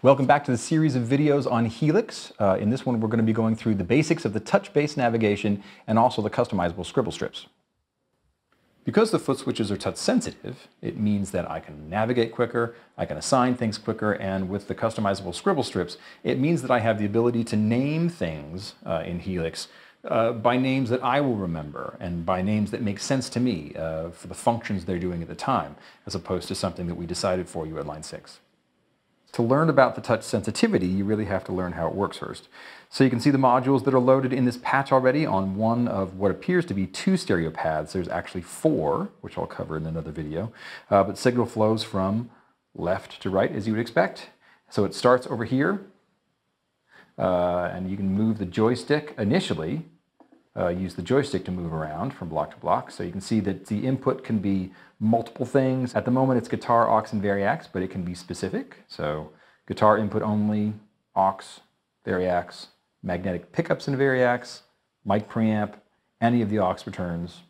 Welcome back to the series of videos on Helix. In this one, we're going to be going through the basics of the touch-based navigation and also the customizable scribble strips. Because the foot switches are touch-sensitive, it means that I can navigate quicker, I can assign things quicker, and with the customizable scribble strips, it means that I have the ability to name things in Helix by names that I will remember and by names that make sense to me for the functions they're doing at the time, as opposed to something that we decided for you at Line 6. To learn about the touch sensitivity, you really have to learn how it works first. So you can see the modules that are loaded in this patch already on one of what appears to be two stereo paths. There's actually four, which I'll cover in another video. But signal flows from left to right, as you would expect. So it starts over here, and you can move the joystick initially. Use the joystick to move around from block to block. So you can see that the input can be multiple things. At the moment it's guitar, aux, and Variax, but it can be specific. So guitar input only, aux, Variax, magnetic pickups in Variax, mic preamp, any of the aux returns,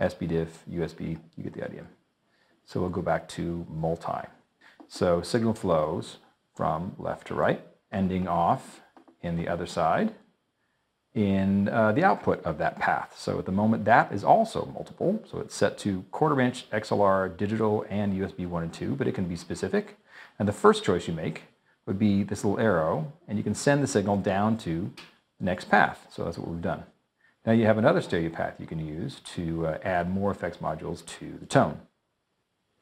SPDIF, USB, you get the idea. So we'll go back to multi. So signal flows from left to right, ending off in the other side, in the output of that path. So at the moment that is also multiple, so it's set to quarter-inch, XLR, digital, and USB 1 and 2, but it can be specific. And the first choice you make would be this little arrow, and you can send the signal down to the next path. So that's what we've done. Now you have another stereo path you can use to add more effects modules to the tone.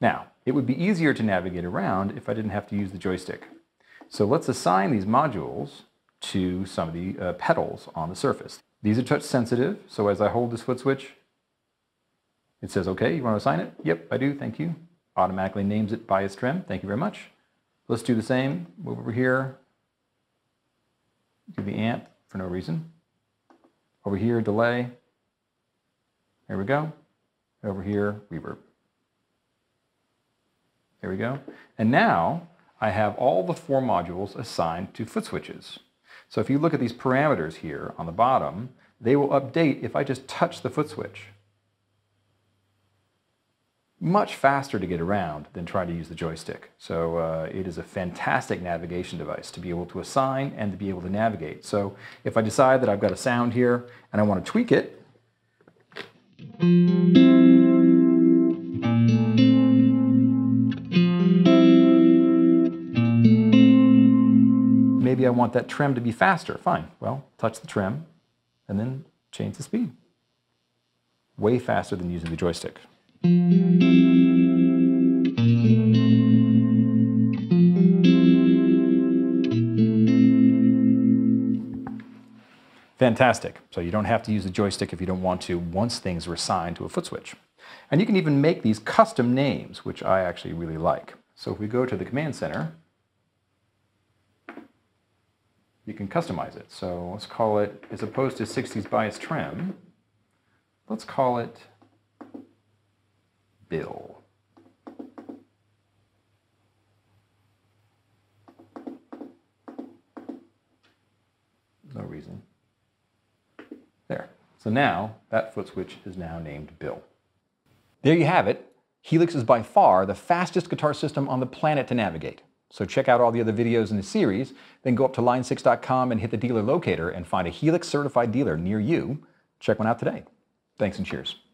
Now, it would be easier to navigate around if I didn't have to use the joystick. So let's assign these modules to some of the pedals on the surface. These are touch sensitive, so as I hold this foot switch, it says, okay, you want to assign it? Yep, I do, thank you. Automatically names it by its trim, thank you very much. Let's do the same, move over here, do the amp for no reason. Over here, delay, there we go. Over here, reverb. There we go. And now, I have all the four modules assigned to foot switches. So if you look at these parameters here on the bottom, they will update if I just touch the foot switch. Much faster to get around than trying to use the joystick. So it is a fantastic navigation device to be able to assign and to be able to navigate. So if I decide that I've got a sound here and I want to tweak it, maybe I want that trim to be faster. Fine. Well, touch the trim and then change the speed. Way faster than using the joystick. Fantastic. So you don't have to use the joystick if you don't want to once things are assigned to a foot switch. And you can even make these custom names, which I actually really like. So if we go to the command center, you can customize it. So let's call it, as opposed to 60s bias trim, let's call it Bill. No reason. There. So now that foot switch is now named Bill. There you have it. Helix is by far the fastest guitar system on the planet to navigate. So check out all the other videos in the series, then go up to line6.com and hit the dealer locator and find a Helix certified dealer near you. Check one out today. Thanks and cheers.